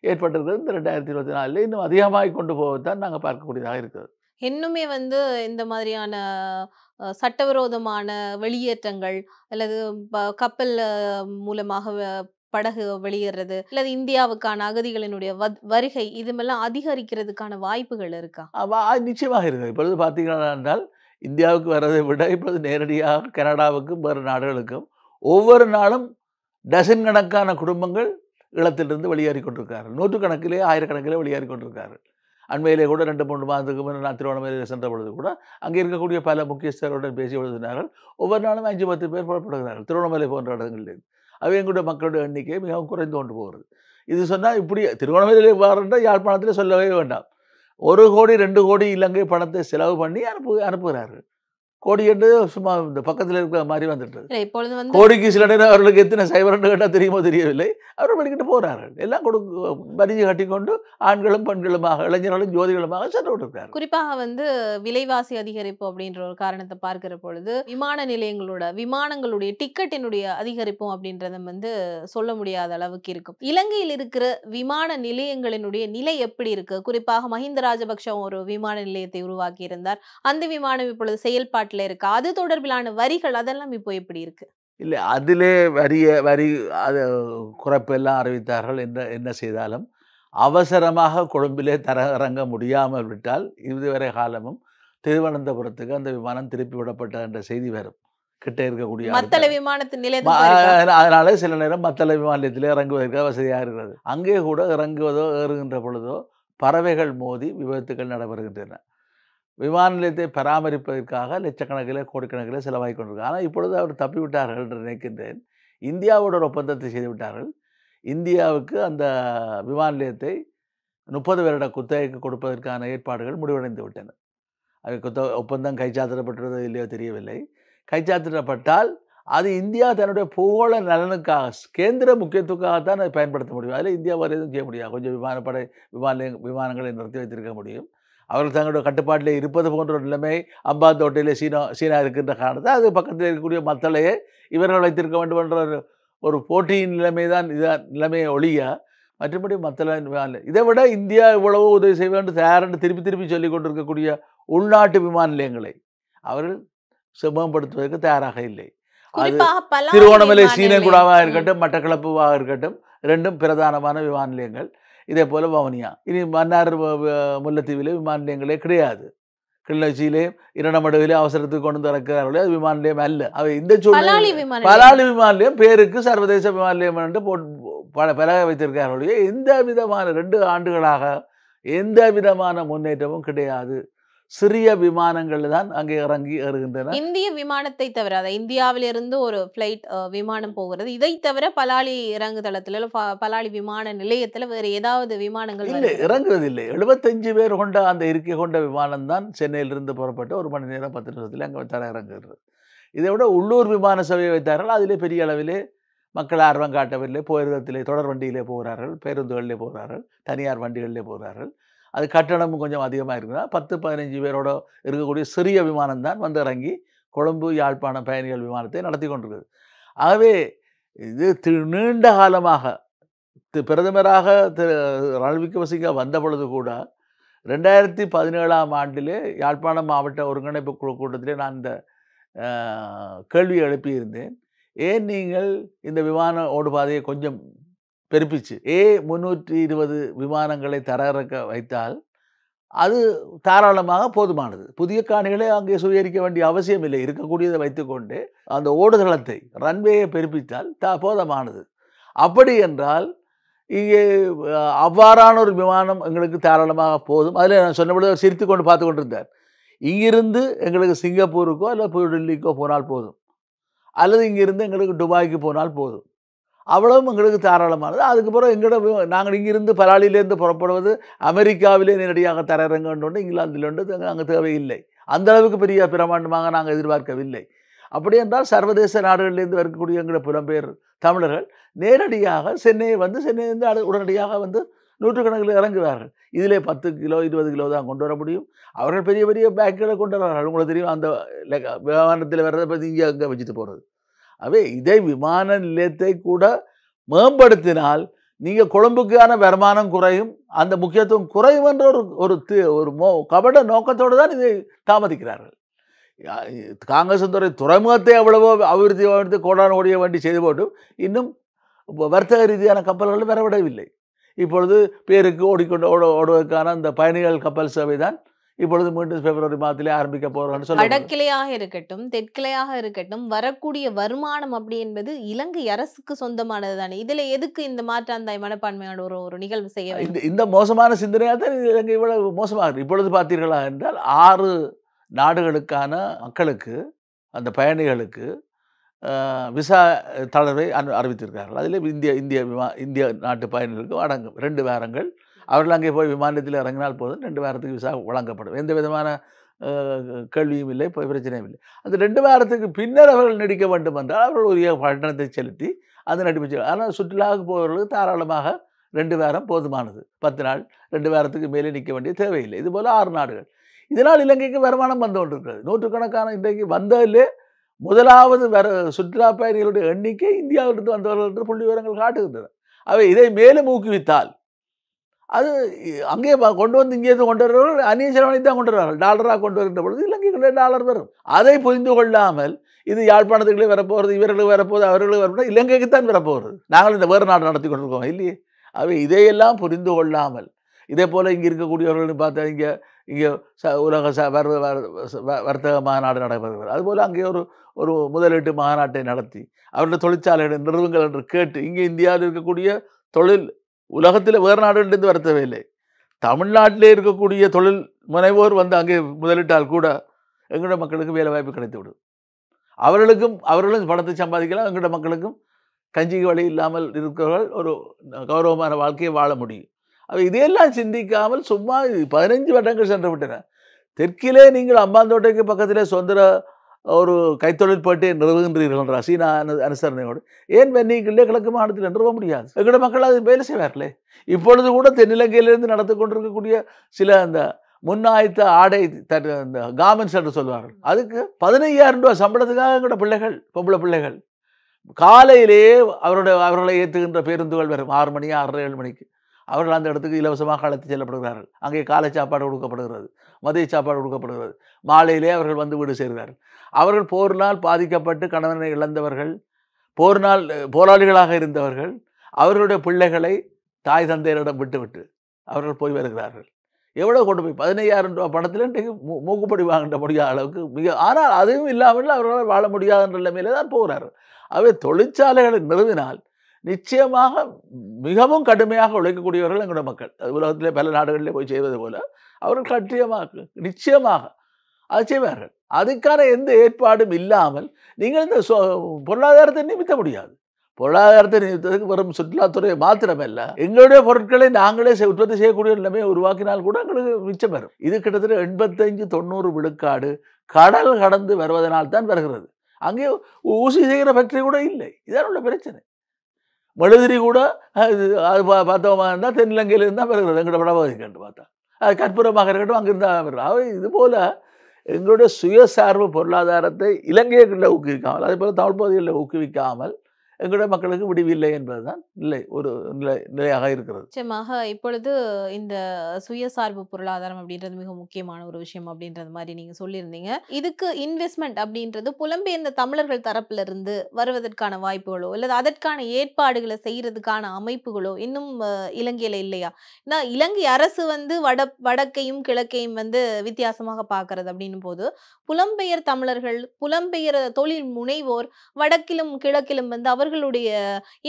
ஏற்பட்டிருக்கிறது. இந்த ரெண்டாயிரத்தி இருபத்தி நாலில் இன்னும் அதிகமாகி கொண்டு போகத்தான் நாங்கள் பார்க்கக்கூடியதாக இருக்கிறது. இன்னுமே வந்து இந்த மாதிரியான சட்டவிரோதமான வெளியேற்றங்கள் அல்லது கப்பல் மூலமாக படகு வெளியேறது அல்லது இந்தியாவுக்கான அகதிகளினுடைய வருகை இதுமெல்லாம் அதிகரிக்கிறதுக்கான வாய்ப்புகள் இருக்கா? நிச்சயமாக இருக்குது. இப்பொழுது பார்த்தீங்கன்னா என்றால் இந்தியாவுக்கு வர்றதை விட இப்பொழுது நேரடியாக கனடாவுக்கும் வேறு நாடுகளுக்கும் ஒவ்வொரு நாளும் டசன் கணக்கான குடும்பங்கள் இலத்திலிருந்து வெளியேறி கொண்டிருக்கார்கள். நூற்றுக்கணக்கிலே ஆயிரக்கணக்கிலே வெளியேறி கொண்டிருக்கார்கள். அண்மையிலே கூட ரெண்டு மூன்று மாதத்துக்கு முன்னாடி நான் திருவண்ணாமலையில் சென்ற பொழுது கூட அங்கே இருக்கக்கூடிய பல முக்கியஸ்தர்களுடன் பேசி எழுதினார்கள். ஒவ்வொரு நாளும் அஞ்சு பத்து பேர் புறப்படுகிறார்கள் திருவண்ணாமலை போன்ற இடங்களில். அவை எங்களுடைய மக்களுடைய எண்ணிக்கை மிகவும் குறைந்து கொண்டு போகிறது. இது சொன்னால் இப்படி திருவண்ணாமலையிலே வாரன்ற யாழ்ப்பாணத்தில் சொல்லவே வேண்டாம். ஒரு கோடி ரெண்டு கோடி இலங்கை பணத்தை செலவு பண்ணி அனுப்பு அனுப்புகிறார்கள். கோடி என்று சும்மா இந்த பக்கத்தில் இருக்கிற மாதிரி வந்துட்டு இப்பொழுது கோடிக்கு சில நேரம் அவர்களுக்கு எத்தனை சைபர்னு கேட்டால் தெரியுமோ தெரியவில்லை. அவர்கள் படிக்கிட்டு போகிறார்கள். எல்லாம் கொடுக்க வரிஞ்சு கட்டிக்கொண்டு ஆண்களும் பெண்களுமாக இளைஞர்களும் ஜோதிகளுமாக சென்று கொண்டிருக்கிறார்கள். குறிப்பாக வந்து விலைவாசி அதிகரிப்பு அப்படின்ற ஒரு காரணத்தை பார்க்கிற பொழுது விமான நிலையங்களோட விமானங்களுடைய டிக்கெட்டினுடைய அதிகரிப்பும் அப்படின்றத வந்து சொல்ல முடியாத அளவுக்கு இருக்கும். இலங்கையில் இருக்கிற விமான நிலையங்களினுடைய நிலை எப்படி இருக்கு? குறிப்பாக மஹிந்த ராஜபக்ஷ ஒரு விமான நிலையத்தை உருவாக்கி இருந்தார். அந்த விமானம் இப்பொழுது செயல்பாட்டு இருக்கு. அது தொடர்பிலான வரிகள் அதெல்லாம் இப்போ எப்படி இருக்கு? இல்லை, அதிலே வரிய வரி அது குறைப்பெல்லாம் அறிவித்தார்கள். என்ன என்ன செய்தாலும் அவசரமாக கொழும்பிலே தர இறங்க முடியாமல் விட்டால் இதுவரை காலமும் திருவனந்தபுரத்துக்கு அந்த விமானம் திருப்பி விடப்பட்ட என்ற செய்தி வரும். கிட்ட இருக்கக்கூடிய மத்தள விமானத்தின் நிலையத்தில் அதனால சில நேரம் மத்தள விமானத்திலே இறங்குவதற்கு வசதியாக இருக்கிறது. அங்கே கூட இறங்குவதோ ஏறுகின்ற பொழுதோ பறவைகள் மோதி விபத்துக்கள் நடைபெறுகின்றன. விமான நிலையத்தை பராமரிப்பதற்காக லட்சக்கணக்கில் கோடிக்கணக்கில் செலவாகி கொண்டிருக்காங்க. ஆனால் இப்பொழுது அவர் தப்பிவிட்டார்கள் என்று நினைக்கின்றேன். இந்தியாவோட ஒரு ஒப்பந்தத்தை செய்துவிட்டார்கள். இந்தியாவுக்கு அந்த விமான நிலையத்தை முப்பது வருட குத்தகைக்கு கொடுப்பதற்கான ஏற்பாடுகள் முடிவடைந்து விட்டன. அது குத்த ஒப்பந்தம் கைச்சாத்திடப்பட்டதோ இல்லையோ தெரியவில்லை. கைச்சாத்திடப்பட்டால் அது இந்தியா தன்னுடைய பூகோள நலனுக்காக கேந்திர முக்கியத்துவக்காகத்தான் அதை பயன்படுத்த முடியும். அதில் இந்தியா வேறு எதுவும் செய்ய முடியாது. கொஞ்சம் விமானப்படை விமான விமானங்களை நிறுத்தி வைத்திருக்க முடியும். அவர்கள் தங்களுடைய கட்டுப்பாட்டில் இருப்பது போன்ற நிலைமை அம்பாந்தோட்டையிலே சீனா சீனா இருக்கின்ற காரணத்தை அது பக்கத்தில் இருக்கக்கூடிய மத்தளையே இவர்கள் வைத்திருக்க வேண்டும் என்ற ஒரு போட்டியின் நிலைமை தான் இதான் நிலைமையை ஒழிய மற்றபடி மத்தளை இதை விட இந்தியா இவ்வளவோ உதவி செய்ய வேண்டும் தயாரென்று திருப்பி திருப்பி சொல்லிக் கொண்டிருக்கக்கூடிய உள்நாட்டு விமான நிலையங்களை அவர்கள் சுமம்படுத்துவதற்கு தயாராக இல்லை. அது திருவோணமலை சீனகுடாவாக இருக்கட்டும் மட்டக்களப்புவாக இருக்கட்டும் ரெண்டும் பிரதானமான விமான நிலையங்கள். இதே போல் வவுனியா இனி மன்னார் முல்லைத்தீவிலே விமான நிலையங்களே கிடையாது. கிளிநொச்சியிலே இரண்டமடுவிலே அவசரத்துக்கு கொண்டு திறக்கிறார்களே அது விமான நிலையம் அல்ல. அவை இந்த சூழ்நிலை பலாலி விமான நிலையம் பேருக்கு சர்வதேச விமான நிலையம் என்று போட்டு பலக வைத்திருக்கிறார்களே எந்த விதமான ரெண்டு ஆண்டுகளாக எந்த விதமான முன்னேற்றமும் கிடையாது. சிறிய விமானங்கள் தான் அங்கே இறங்கி வருகின்றன. இந்திய விமானத்தை தவிர அதை இந்தியாவிலிருந்து ஒரு ஃப்ளைட் விமானம் போகிறது. இதை தவிர பலாலி இறங்குதளத்தில் பலாலி விமான நிலையத்தில் வேறு ஏதாவது விமானங்கள் இல்லை இறங்குறது இல்லை. எழுபத்தஞ்சு பேர் கொண்ட அந்த இருக்கை கொண்ட விமானம் தான் சென்னையிலிருந்து புறப்பட்டு ஒரு மணி நேரம் பத்து நிமிஷத்தில் அங்கே தர இறங்குகிறது. இதை விட உள்ளூர் விமான சேவையை வைத்தார்கள். அதிலே பெரிய அளவிலே மக்கள் ஆர்வம் காட்டவில்லை. பேருந்திலே தொடர் வண்டியிலே போகிறார்கள், பேருந்துகளிலே போகிறார்கள், தனியார் வண்டிகளிலே போகிறார்கள். அது கட்டணமும் கொஞ்சம் அதிகமாக இருக்குன்னா பத்து பதினஞ்சு பேரோட இருக்கக்கூடிய சிறிய விமானம் தான் வந்து இறங்கி கொழும்பு யாழ்ப்பாணம் பயணிகள் விமானத்தை நடத்தி கொண்டிருக்குது. ஆகவே இது நீண்ட காலமாக பிரதமராக திரு ரணில் விக்ரமசிங்க வந்த பொழுது கூட ரெண்டாயிரத்தி பதினேழாம் ஆண்டிலே யாழ்ப்பாணம் மாவட்ட ஒருங்கிணைப்பு குழு கூட்டத்திலே நான் இந்த கேள்வி எழுப்பியிருந்தேன். ஏன் நீங்கள் இந்த விமான ஓடுபாதையை கொஞ்சம் பெருப்பிச்சு ஏ முந்நூற்றி இருபது விமானங்களை தரையிறக்க வைத்தால் அது தாராளமாக போதுமானது. புதிய காணிகளை அங்கே சுயரிக்க வேண்டிய அவசியம் இல்லை. இருக்கக்கூடியதை வைத்துக்கொண்டு அந்த ஓடுதளத்தை ரன்வேயை பெருப்பித்தால் தா போதுமானது. அப்படி என்றால் இங்கே அவ்வாறான ஒரு விமானம் எங்களுக்கு தாராளமாக போதும். அதில் நான் சொன்னபொழுது சிரித்து கொண்டு பார்த்து கொண்டிருந்தார். இங்கிருந்து எங்களுக்கு சிங்கப்பூருக்கோ இல்லை புதுடெல்லிக்கோ போனால் போதும், அல்லது இங்கிருந்து எங்களுக்கு துபாய்க்கு போனால் போதும், அவ்வளவும் எங்களுக்கு தாராளமானது. அதுக்கப்புறம் எங்களோட நாங்கள் இங்கிருந்து பலாலியிலேருந்து புறப்படுவது அமெரிக்காவிலே நேரடியாக தரையிறங்கொண்டு இங்கிலாந்தில் ஒன்று அங்கே தேவையில்லை. அந்தளவுக்கு பெரிய பிரமாண்டமாக நாங்கள் எதிர்பார்க்கவில்லை. அப்படி என்றால் சர்வதேச நாடுகளிலேருந்து வரக்கூடிய எங்களோட புலம்பெயர் தமிழர்கள் நேரடியாக சென்னையை வந்து சென்னையிலேருந்து உடனடியாக வந்து நூற்றுக்கணக்கில் இறங்குவார்கள். இதிலே பத்து கிலோ இருபது கிலோ தான் கொண்டு வர முடியும். அவர்கள் பெரிய பெரிய பேக்குகளை கொண்டு வர்றார்கள். உங்களுக்கு தெரியும் அந்த விமானத்தில் வர்றதை பற்றி இங்கே அங்கே வச்சுட்டு போகிறது. அவே இதே விமான நிலையத்தை கூட மேம்படுத்தினால் நீங்கள் கொழும்புக்கான வருமானம் குறையும், அந்த முக்கியத்துவம் குறையும் என்ற ஒரு ஒரு ஒரு மோ கபட நோக்கத்தோடு தான் இதை தாமதிக்கிறார்கள். காங்கிரஸ் துறை துறைமுகத்தை எவ்வளவோ அபிவிருத்தி அபிவிருத்தி கோடான ஓடிய வண்டி செய்து போட்டும் இன்னும் வர்த்தக ரீதியான கப்பல்கள் வரவிடவில்லை. இப்பொழுது பேருக்கு ஓடிக்கொண்டு ஓட ஓடுவதற்கான அந்த பயணிகள் கப்பல் சேவை தான் இப்பொழுது மீண்டும் பிப்ரவரி மாதத்திலே ஆரம்பிக்க போறோம்னு சொல்றாங்க. வடக்கிளையாக இருக்கட்டும் தெற்கிளையாக இருக்கட்டும் வரக்கூடிய வருமானம் அப்படி என்பது இலங்கை அரசுக்கு சொந்தமானது தானே. இதுல எதுக்கு இந்த மாற்றாந்தாய் மனப்பான்மையான ஒரு ஒரு நிகழ்வு செய்ய இந்த இந்த மோசமான சிந்தனையாக தான் இலங்கை இவ்வளவு மோசமாக இப்பொழுது பார்த்தீர்களா என்றால் ஆறு நாடுகளுக்கான மக்களுக்கு அந்த பயணிகளுக்கு விசா தளர்வை அறிவித்திருக்கார்கள். அதில் இந்திய இந்திய விமா இந்திய நாட்டு பயணிகளுக்கு அடங்கும் ரெண்டு வாரங்கள். அவர்கள் அங்கே போய் விமானத்தில் இறங்கினால் போதும் ரெண்டு வாரத்துக்கு விசா வழங்கப்படும். எந்த விதமான கேள்வியும் இல்லை, போய் பிரச்சனையும் இல்லை. அந்த ரெண்டு வாரத்துக்கு பின்னர் அவர்கள் நடிக்க வேண்டும் என்றால் அவர்கள் உரிய பட்டணத்தை செலுத்தி அதை நடிப்பிச்சு. ஆனால் சுற்றுலாவுக்கு போவர்களுக்கு தாராளமாக ரெண்டு வாரம் போதுமானது. பத்து நாள் ரெண்டு வாரத்துக்கு மேலே நிற்க வேண்டிய தேவையில்லை. இதுபோல் ஆறு நாடுகள். இதனால் இலங்கைக்கு வருமானம் வந்து கொண்டிருக்கிறது. நூற்றுக்கணக்கான இன்றைக்கு வந்ததிலே முதலாவது வர சுற்றுலா பயணிகளுடைய எண்ணிக்கை இந்தியாவிலிருந்து வந்தவர்கள் என்று புள்ளி விவரங்கள் காட்டுகின்றன. அவை இதை மேலும் ஊக்குவித்தால் அது அங்கேயே கொண்டு வந்து இங்கேருந்து கொண்டு வருவார்கள். அந்நிய செலவணி தான் கொண்டு வருவார்கள். டாலராக கொண்டு வருகின்ற பொழுது இலங்கைக்குள்ளே டாலர் வரும். அதை புரிந்து கொள்ளாமல் இது யாழ்ப்பாணத்துக்குள்ளே வரப்போகிறது, இவர்களுக்கு வரப்போகுது, அவர்களுக்கு வரப்போது இலங்கைக்கு தான் வரப்போகிறது, நாங்கள் இந்த வேறு நாடு நடத்தி கொண்டிருக்கோம் இல்லையே. அவை இதையெல்லாம் புரிந்து கொள்ளாமல் இதே போல் இங்கே இருக்கக்கூடியவர்கள்னு பார்த்தா இங்கே இங்கே ச உலக ச வர்வ வர்த்தக மாநாடு நடைபெறுகிறது. அதுபோல் அங்கே ஒரு ஒரு முதலீட்டு மாநாட்டை நடத்தி அவருடைய தொழிற்சாலைகளை நிறுவுங்கள் என்று கேட்டு இங்கே இந்தியாவில் இருக்கக்கூடிய தொழில் உலகத்தில் வேறு நாடுகளிலிருந்து வர தேவையில்லை. தமிழ்நாட்டிலே இருக்கக்கூடிய தொழில் முனைவோர் வந்து அங்கே முதலிட்டால் கூட எங்களோட மக்களுக்கு வேலை வாய்ப்பு கிடைத்து விடும். அவர்களுக்கும் அவர்களும் பணத்தை சம்பாதிக்கலாம். எங்களோட மக்களுக்கும் கஞ்சிக்கு வழி இல்லாமல் இருக்கிறவர்கள் ஒரு கௌரவமான வாழ்க்கையை வாழ முடியும். அவை இதையெல்லாம் சிந்திக்காமல் சும்மா பதினைஞ்சு வருடங்கள் சென்று விட்டன. தெற்கிலே நீங்கள் அம்பாந்தோட்டைக்கு பக்கத்திலே சொந்த ஒரு கைத்தொழில் போட்டு நிறுவுகின்றீர்கள் என்ற சீனா அனுசரணையோடு ஏன் வெந்நீக்கிலே கிழக்கு மாநிலத்தில் நிறுவ முடியாது? எங்களோட மக்கள் அது வேலை செய்வார்களே. இப்பொழுது கூட தென்னிலங்கையிலிருந்து நடத்தி கொண்டிருக்கக்கூடிய சில அந்த முன்னாய்த்த ஆடை த அந்த கார்மெண்ட்ஸ் என்று சொல்வார்கள். அதுக்கு பதினையாயிரம் ரூபா சம்பளத்துக்காக எங்களோட பிள்ளைகள் பொம்பளை பிள்ளைகள் காலையிலேயே அவருடைய அவர்களை ஏற்றுகின்ற பேருந்துகள் வரும். ஆறு மணி ஆறு ஏழு மணிக்கு அவர்கள் அந்த இடத்துக்கு இலவசமாக அழைத்து செல்லப்படுகிறார்கள். அங்கே காலை சாப்பாடு கொடுக்கப்படுகிறது, மதிய சாப்பாடு கொடுக்கப்படுகிறது, மாலையிலே அவர்கள் வந்து வீடு சேர்கிறார்கள். அவர்கள் போரினால் பாதிக்கப்பட்டு கணவனை இழந்தவர்கள், போரினால் போராளிகளாக இருந்தவர்கள், அவர்களுடைய பிள்ளைகளை தாய் தந்தையரிடம் விட்டுவிட்டு அவர்கள் போய் வருகிறார்கள். எவ்வளோ கொண்டு போய் பதினையாயிரம் ரூபா பணத்தில் இன்றைக்கு மூ மூக்குப்படி வாங்கிட்ட முடியாத அளவுக்கு மிக. ஆனால் அதுவும் இல்லாமல் அவர்களால் வாழ முடியாதுன்ற நிலைமையிலே தான் போகிறார்கள். அவை தொழிற்சாலைகளை நிறுவினால் நிச்சயமாக மிகவும் கடுமையாக உழைக்கக்கூடியவர்கள் எங்களோட மக்கள். அது உலகத்திலே பல நாடுகளிலே போய் செய்வது போல அவர்கள் கட்டியமாக நிச்சயமாக அதை செய்வார்கள். அதுக்கான எந்த ஏற்பாடும் இல்லாமல் நீங்கள் இந்த சொ பொருளாதாரத்தை நிமித்த முடியாது. பொருளாதாரத்தை நிமித்தத்துக்கு வரும் சுற்றுலாத்துறையை மாத்திரமல்ல, எங்களுடைய பொருட்களை நாங்களே உற்பத்தி செய்யக்கூடிய நிலைமையை உருவாக்கினால் கூட எங்களுக்கு மிச்சம் வரும். இது கிட்டத்தட்ட எண்பத்தஞ்சு தொண்ணூறு விழுக்காடு கடல் கடந்து வருவதனால்தான் வருகிறது. அங்கே ஊசி செய்கிற ஃபேக்டரி கூட இல்லை. இதான் உள்ள பிரச்சனை. மெழுதிரி கூட அது அது பா பார்த்தவமாக இருந்தால் தென்னிலங்கையிலிருந்து தான் வருகிறது. எங்களோட வடபகுதிக்கு பார்த்தா அது கற்பூரமாக இருக்கட்டும் அங்கிருந்தான் வருகிறது. அவை இது போல் எங்களுடைய சுயசார்பு பொருளாதாரத்தை இலங்கைகளில் ஊக்குவிக்காமல் அதே போல் தமிழ் பகுதிகளில் ஊக்குவிக்காமல் எங்களுடைய மக்களுக்கு விடுவில்லை என்பதுதான் நிலை ஒரு நிலை நிலையாக இருக்கிறது. நிச்சயமாக இப்பொழுது இந்த சுயசார்பு பொருளாதாரம் அப்படின்றது மிக முக்கியமான ஒரு விஷயம் அப்படின்றது மாதிரி நீங்கள் சொல்லியிருந்தீங்க. இதுக்கு இன்வெஸ்ட்மெண்ட் அப்படின்றது புலம்பெயர்ந்த தமிழர்கள் தரப்பிலிருந்து வருவதற்கான வாய்ப்புகளோ அல்லது அதற்கான ஏற்பாடுகளை செய்கிறதுக்கான அமைப்புகளோ இன்னும் இலங்கையில் இல்லையா? ஏன்னா இலங்கை அரசு வந்து வட வடக்கையும் கிழக்கையும் வந்து வித்தியாசமாக பார்க்கறது அப்படின்னும் போது புலம்பெயர் தமிழர்கள் புலம்பெயர் தொழில் முனைவோர் வடக்கிலும் கிழக்கிலும் வந்து அவர்களுடைய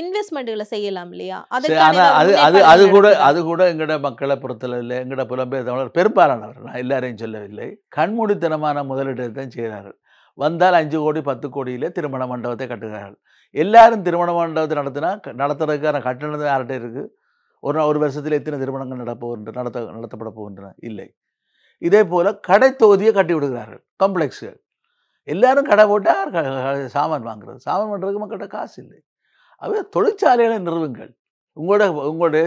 இன்வெஸ்ட்மெண்ட்களை செய்யலாம் இல்லையா? அது கூட அது கூட எங்கட மக்களை பொறுத்தளவில் எங்கட புலம்பெயர் தமிழர் பெரும்பாலானவர், நான் எல்லாரையும் சொல்லவில்லை, கண்மூடித்தனமான முதலீட்டை தான் செய்கிறார்கள். வந்தால் அஞ்சு கோடி பத்து கோடியிலே திருமண மண்டபத்தை கட்டுகிறார்கள். எல்லாரும் திருமண மண்டபத்தை நடத்தினா நடத்துறதுக்கான கட்டணம் யார்கிட்ட இருக்குது? ஒரு ஒரு வருஷத்தில் எத்தனை திருமணங்கள் நடப்போகின்ற நடத்த நடத்தப்பட போகின்றன? இல்லை. இதே போல் கடை தொகுதியை கட்டி விடுகிறார்கள். காம்ப்ளெக்ஸுகள் எல்லாரும் கடை போட்டால் சாமான் வாங்குறது, சாமான் பண்ணுறதுக்கு மக்கள்கிட்ட காசு இல்லை. அவை தொழிற்சாலைகளை நிறுவுங்கள், உங்களோட உங்களுடைய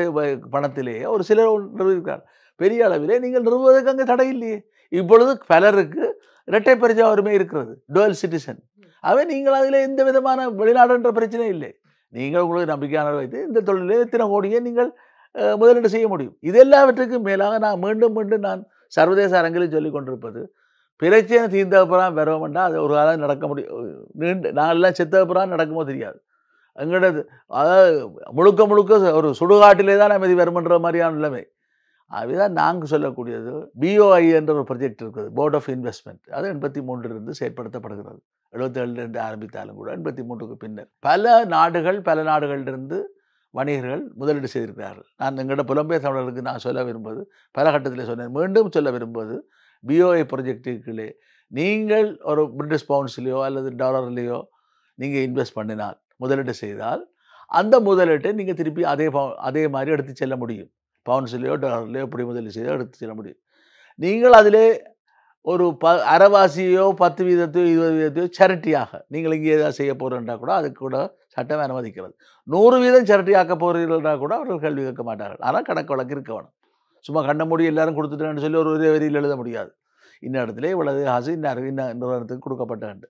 பணத்திலேயே ஒரு சிலர் நிறுவிருக்கார். பெரிய அளவிலே நீங்கள் நிறுவுவதற்கு அங்கே தடை இல்லையே. இப்பொழுது பலருக்கு இரட்டை பிரஜா உரிமை இருக்கிறது, டுவெல் சிட்டிசன். அவை நீங்கள் அதில் எந்த விதமான வெளிநாடுன்ற பிரச்சனை இல்லை. நீங்கள் உங்களுக்கு நம்பிக்கையான வைத்து இந்த தொழிலே எத்தனை கோடியை நீங்கள் முதலீடு செய்ய முடியும். இதெல்லாவற்றுக்கும் மேலாக நான் மீண்டும் மீண்டும் நான் சர்வதேச அரங்கிலும் சொல்லி கொண்டிருப்பது, பிரச்சனை தீர்ந்தப்புறம் பெறவேண்டா, அது ஒரு காலம் நடக்க முடியும். நீண்ட நாளெல்லாம் செத்தப்புறம் நடக்குமோ தெரியாது. எங்களது அதாவது முழுக்க முழுக்க ஒரு சுடுகாட்டிலே தான் நம்ம இது வருமன்ற மாதிரியான நிலைமை. அதுதான் நாங்கள் சொல்லக்கூடியது. பிஓஐ என்ற ஒரு ப்ரொஜெக்ட் இருக்குது, போர்ட் ஆஃப் இன்வெஸ்ட்மெண்ட். அது எண்பத்தி மூன்றிலிருந்து செயற்படுத்தப்படுகிறது. எழுபத்தேழுலேருந்து ஆரம்பித்தாலும் கூட எண்பத்தி மூன்றுக்கு பின்னர் பல நாடுகள் பல நாடுகளிலிருந்து வணிகர்கள் முதலீடு செய்திருக்கிறார்கள். நான் எங்களோட புலம்பெயர் தமிழர்களுக்கு நான் சொல்ல விரும்புவது, பல கட்டத்தில் சொன்னேன், மீண்டும் சொல்ல விரும்புவது, பிஓஐ ப்ரொஜெக்டுகளே நீங்கள் ஒரு பிரிட்டிஷ் பவுண்ட்ஸ்லேயோ அல்லது டாலர்லேயோ நீங்கள் இன்வெஸ்ட் பண்ணினால், முதலீடு செய்தால், அந்த முதலீட்டை நீங்கள் திருப்பி அதே அதே மாதிரி எடுத்து செல்ல முடியும். பவுண்ட்ஸ்லேயோ டாலர்லேயோ இப்படி முதலீடு செய்தால் எடுத்து செல்ல முடியும். நீங்கள் அதிலே ஒரு ப அரைவாசியோ பத்து வீதத்தையோ இருபது வீதத்தையோ சேரிட்டியாக நீங்கள் இங்கே ஏதாவது செய்ய போகிறோன்னா கூட அதுக்கு கூட சட்டம் அனுமதிக்கிறது. நூறு வீதம் சேரிட்டியாக்க போகிறீர்கள்னா கூட அவர்கள் கேள்வி கேட்க மாட்டார்கள். ஆனால் கணக்கு வழக்கு இருக்க வேணும். சும்மா கண்ண மூடி எல்லாரும் கொடுத்துட்டேன்னு சொல்லி ஒரு ஒரே வரியில் எழுத முடியாது. இன்ன இடத்துல இவ்வளவு காசு இன்ன இன்ன நிறுவனத்துக்கு கொடுக்கப்பட்டாண்டு.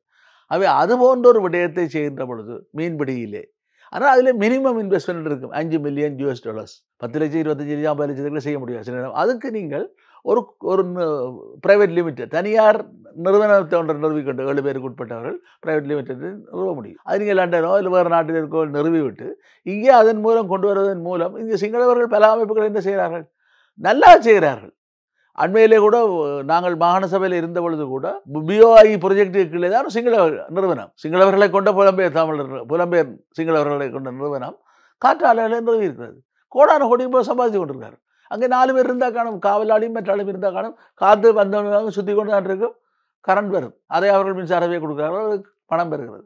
அவை அது போன்ற ஒரு விடயத்தை செய்கின்ற பொழுது மீன்பிடியிலே, ஆனால் அதில் மினிமம் இன்வெஸ்ட்மெண்ட் இருக்கும். அஞ்சு மில்லியன் யூஎஸ் டாலர்ஸ், பத்து லட்சம் இருபத்தஞ்சி லட்சம் ஐம்பது லட்சத்துக்குள்ள செய்ய முடியாது சில நேரம். அதுக்கு நீங்கள் ஒரு ஒரு ப்ரைவேட் லிமிட்டட் தனியார் நிறுவனத்தை ஒன்றை நிறுவிக்கொண்டு ஏழு பேருக்கு உட்பட்டவர்கள் ப்ரைவேட் லிமிட்டட் நிறுவ முடியும். அது நீங்கள் லண்டனோ இல்லை வேறு நாட்டில் இருக்கோ நிறுவிவிட்டு இங்கே அதன் மூலம் கொண்டு வருவதன் மூலம் இங்கே சிங்களவர்கள் பல அமைப்புகள் என்ன செய்கிறார்கள், நல்லா செய்கிறார்கள். அண்மையிலே கூட நாங்கள் மாகாண சபையில் இருந்த பொழுது கூட பிஓஐ ப்ரொஜெக்டுகளே தான் சிங்களவர் நிறுவனம், சிங்களவர்களை கொண்ட புலம்பெயர் தமிழர் புலம்பெயர் சிங்களவர்களை கொண்ட நிறுவனம் காற்றாலைகளை நிறுவியிருக்கிறது. கோடான கோடி போய் சம்பாதிச்சு கொண்டிருக்காரு. அங்கே நாலு பேர் இருந்தால் காணும், காவலாளியும் மற்றாலும் இருந்தால் காணும். காற்று வந்தவங்க சுற்றி கொண்டு தான் இருக்கும், கரண்ட் வரும், அதை அவர்கள் மின்சாரவே கொடுக்குறார்கள், அதுக்கு பணம் பெறுகிறது.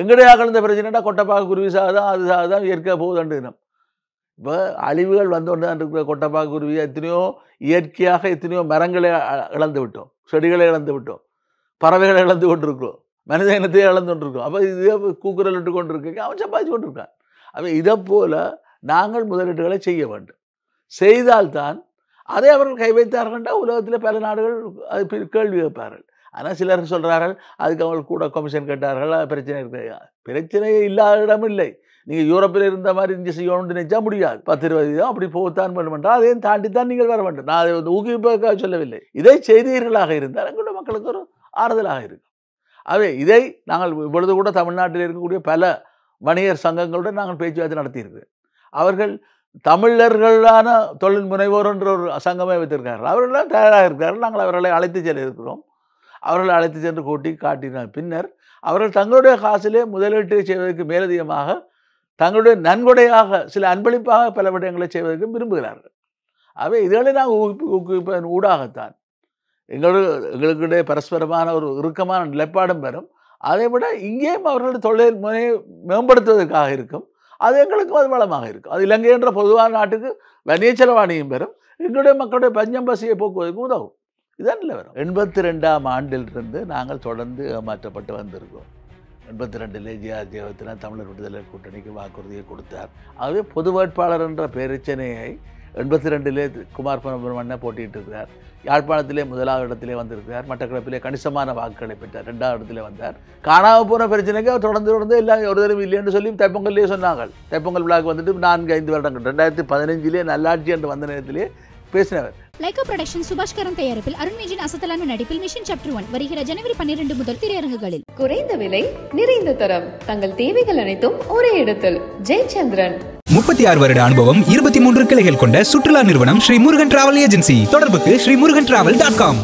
எங்கடையா கலந்த பிரச்சனைனா கொட்டப்பாக குருவி சாகுதான், அது சாகுதான், இயற்கையாக போகுதுண்டு. இப்போ அழிவுகள் வந்தோன்னு தான் இருக்கிற கொட்டப்பாக குருவி எத்தனையோ இயற்கையாக எத்தனையோ மரங்களை இழந்து விட்டோம், செடிகளை இழந்து விட்டோம், பறவைகளை இழந்து கொண்டிருக்கிறோம், மனித இனத்தையே இழந்து கொண்டிருக்கோம். அப்போ இதே கூக்குரல் இட்டு கொண்டிருக்க அவன் சம்பாதிச்சு கொண்டிருக்கான். அவன் இதை போல் நாங்கள் முதலீடுகளை செய்ய வேண்டும். செய்தால்தான் அதை அவர்கள் கை வைத்தார்கள்டா உலகத்தில் பல நாடுகள் அது கேள்வி வைப்பார்கள். ஆனால் சிலர் சொல்கிறார்கள் அதுக்கு அவங்க கூட கமிஷன் கேட்டார்கள், பிரச்சனை இருக்க பிரச்சனையே இல்லாத இடம் இல்லை. நீங்கள் யூரோப்பில் இருந்த மாதிரி இங்கே செய்யணும்னு நினச்சா முடியாது. பத்து இருபது வீதம் அப்படி போகத்தான் பண்ண மாட்டோம், அதையும் தாண்டி தான் நீங்கள் வர வேண்டும். நான் அதை வந்து ஊக்குவிப்பதற்காக சொல்லவில்லை. இதை செய்தீர்களாக இருந்தால் எங்களோட மக்களுக்கு ஒரு ஆறுதலாக இருக்கும். ஆகவே இதை நாங்கள் இப்பொழுது கூட தமிழ்நாட்டில் இருக்கக்கூடிய பல வணிகர் சங்கங்களுடன் நாங்கள் பேச்சுவார்த்தை நடத்தியிருக்கிறோம். அவர்கள் தமிழர்களான தொழில் முனைவோர் என்ற ஒரு சங்கமே வைத்திருக்கிறார்கள். அவர்களெல்லாம் தயாராக இருக்கிறார்கள். நாங்கள் அவர்களை அழைத்து செல்ல இருக்கிறோம். அவர்களை அழைத்து சென்று கூட்டி காட்டின பின்னர் அவர்கள் தங்களுடைய காசிலே முதலீட்டு செய்வதற்கு மேலதிகமாக தங்களுடைய நன்கொடையாக சில அன்பளிப்பாக பல விடயங்களை செய்வதற்கும் விரும்புகிறார்கள். ஆகவே இதுகளை நாங்கள் ஊக்குவி ஊக்குவிப்பதன் ஊடாகத்தான் எங்களோட எங்களுக்கிடையே பரஸ்பரமான ஒரு இறுக்கமான நிலைப்பாடும் பெறும். அதை விட இங்கேயும் அவர்களுடைய தொழில் முனையை மேம்படுத்துவதற்காக இருக்கும். அது எங்களுக்கும் அது வளமாக இருக்கும். அது இலங்கை என்ற பொதுவான நாட்டுக்கு வணிக செலவாணியும் பெறும். எங்களுடைய மக்களுடைய பஞ்சம் பசியை போக்குவதற்கு உதவும். இதான் நிலவரம். எண்பத்தி ரெண்டாம் ஆண்டிலிருந்து நாங்கள் தொடர்ந்து ஏமாற்றப்பட்டு வந்திருக்கோம். எண்பத்தி ரெண்டிலே ஜிஆர் ஜெயவர்த்தனா தமிழர் விடுதலை கூட்டணிக்கு வாக்குறுதியை கொடுத்தார். ஆகவே பொது வேட்பாளர் என்ற பிரச்சனையை எண்பத்தி ரெண்டிலே குமார் பரமண்ணா போட்டிகிட்டு இருக்கிறார். யாழ்ப்பாணத்திலே முதலாவது இடத்திலே வந்திருக்கிறார். மட்டக்களப்பிலே கணிசமான வாக்குகளை பெற்றார், ரெண்டாவது இடத்திலே வந்தார். காணாமல் போன பிரச்சனைக்கு அவர் தொடர்ந்து தொடர்ந்து எல்லாம் ஒரு தடவை இல்லைன்னு சொல்லி தைப்பொங்கல்லையே சொன்னாங்க. தைப்பொங்கல் விழாவுக்கு வந்துட்டு நான்கு ஐந்து வருடங்கள் ரெண்டாயிரத்தி பதினஞ்சிலே நல்லாட்சி என்று வந்த நேரத்திலே பேசினவர். லைகா ப்ரொடக்ஷன் சுபாஷ்கரன் தயாரிப்பில் அருண்விஜின் அசத்தலான நடிப்பில் மிஷன் சாப்டர் ஒன் வருகிற ஜனவரி பன்னிரண்டு முதல் திரையரங்குகளில். குறைந்த விலை, நிறைந்த தரம், தங்கள் தேவைகள் அனைத்தும் ஒரே இடத்தில். ஜெயச்சந்திரன் முப்பத்தி ஆறு வருட அனுபவம், இருபத்தி மூன்று கிளைகள் கொண்ட சுற்றுலா நிறுவனம் ஸ்ரீ முருகன் டிராவல் ஏஜென்சி. தொடர்புக்கு Shri Murugan travel dot com.